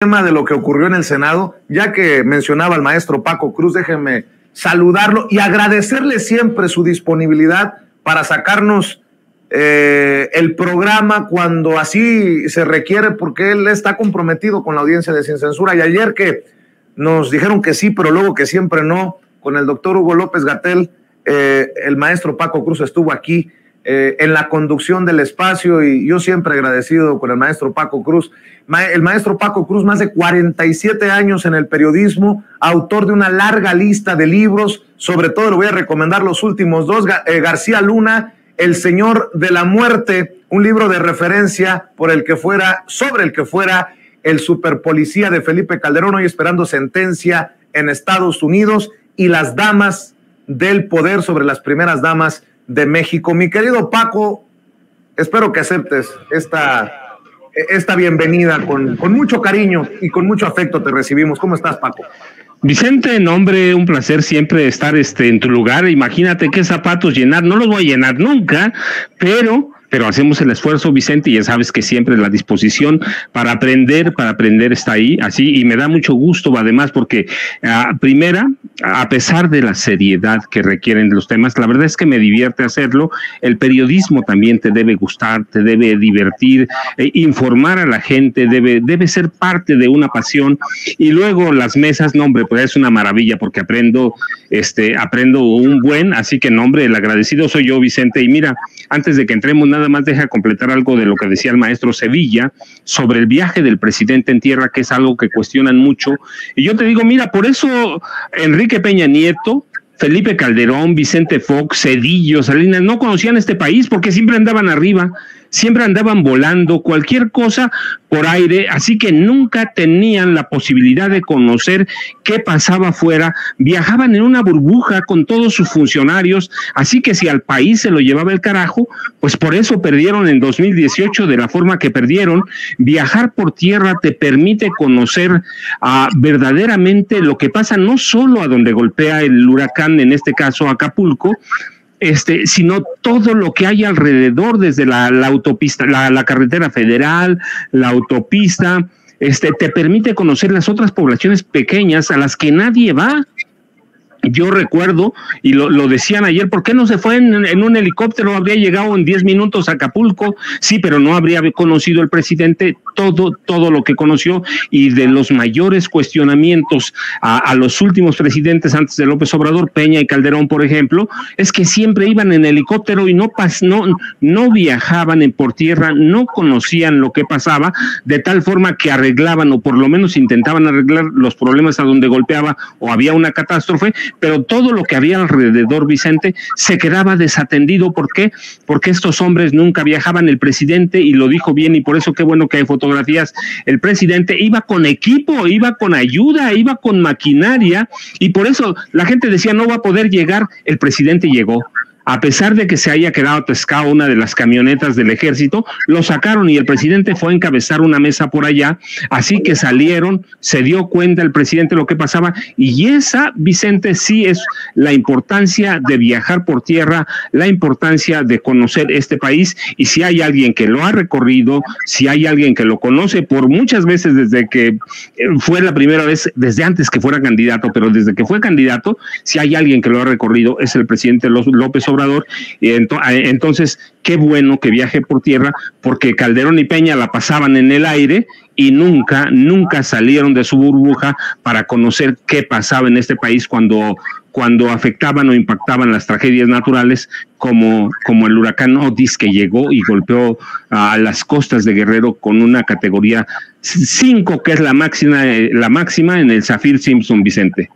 Tema de lo que ocurrió en el Senado, ya que mencionaba al maestro Paco Cruz, déjenme saludarlo y agradecerle siempre su disponibilidad para sacarnos el programa cuando así se requiere, porque él está comprometido con la audiencia de Sin Censura. Y ayer que nos dijeron que sí, pero luego que siempre no, con el doctor Hugo López-Gatell, el maestro Paco Cruz estuvo aquí en la conducción del espacio, y yo siempre agradecido con el maestro Paco Cruz. El maestro Paco Cruz, más de 47 años en el periodismo, autor de una larga lista de libros, sobre todo le voy a recomendar los últimos dos, García Luna, El Señor de la Muerte, un libro de referencia sobre el que fuera el superpolicía de Felipe Calderón, hoy esperando sentencia en Estados Unidos, y Las Damas del Poder, sobre las primeras damas de México. Mi querido Paco, espero que aceptes esta bienvenida con mucho cariño y con mucho afecto te recibimos. ¿Cómo estás, Paco? Vicente, no, hombre, un placer siempre estar en tu lugar. Imagínate qué zapatos llenar, no los voy a llenar nunca, pero hacemos el esfuerzo, Vicente, y ya sabes que siempre la disposición para aprender está ahí, así, y me da mucho gusto, además, porque a pesar de la seriedad que requieren los temas, la verdad es que me divierte hacerlo. El periodismo también te debe gustar, te debe divertir, informar a la gente, debe ser parte de una pasión. Y luego las mesas, no, hombre, pues es una maravilla, porque aprendo un buen, así que, no, hombre, el agradecido soy yo, Vicente. Y mira, antes de que entremos, nada más deja completar algo de lo que decía el maestro Cedillo sobre el viaje del presidente en tierra, que es algo que cuestionan mucho. Y yo te digo, mira, por eso Enrique Peña Nieto, Felipe Calderón, Vicente Fox, Cedillo, Salinas, no conocían este país, porque siempre andaban arriba, siempre andaban volando, cualquier cosa por aire, así que nunca tenían la posibilidad de conocer qué pasaba afuera, viajaban en una burbuja con todos sus funcionarios, así que si al país se lo llevaba el carajo, pues por eso perdieron en 2018 de la forma que perdieron. Viajar por tierra te permite conocer verdaderamente lo que pasa, no solo a donde golpea el huracán, en este caso Acapulco, sino todo lo que hay alrededor, desde la autopista, la carretera federal, la autopista, te permite conocer las otras poblaciones pequeñas a las que nadie va. Yo recuerdo, y lo decían ayer, ¿por qué no se fue en un helicóptero? Habría llegado en 10 minutos a Acapulco. Sí, pero no habría conocido el presidente todo lo que conoció. Y de los mayores cuestionamientos a los últimos presidentes antes de López Obrador, Peña y Calderón, por ejemplo, es que siempre iban en helicóptero y no viajaban por tierra, no conocían lo que pasaba, de tal forma que arreglaban, o por lo menos intentaban arreglar, los problemas a donde golpeaba o había una catástrofe, pero todo lo que había alrededor, Vicente, se quedaba desatendido. ¿Por qué? Porque estos hombres nunca viajaban. El presidente, y lo dijo bien, y por eso qué bueno que hay fotografías, el presidente iba con equipo, iba con ayuda, iba con maquinaria, y por eso la gente decía no va a poder llegar. El presidente llegó. A pesar de que se haya quedado atascada una de las camionetas del ejército, lo sacaron y el presidente fue a encabezar una mesa por allá, así que salieron, se dio cuenta el presidente lo que pasaba, y esa, Vicente, sí es la importancia de viajar por tierra, la importancia de conocer este país. Y si hay alguien que lo ha recorrido, si hay alguien que lo conoce por muchas veces, desde que fue la primera vez, desde antes que fuera candidato, pero desde que fue candidato, si hay alguien que lo ha recorrido, es el presidente López Obrador. Entonces, qué bueno que viaje por tierra, porque Calderón y Peña la pasaban en el aire y nunca salieron de su burbuja para conocer qué pasaba en este país cuando afectaban o impactaban las tragedias naturales, como el huracán Otis, que llegó y golpeó a las costas de Guerrero con una categoría 5, que es la máxima en el Saffir-Simpson, Vicente.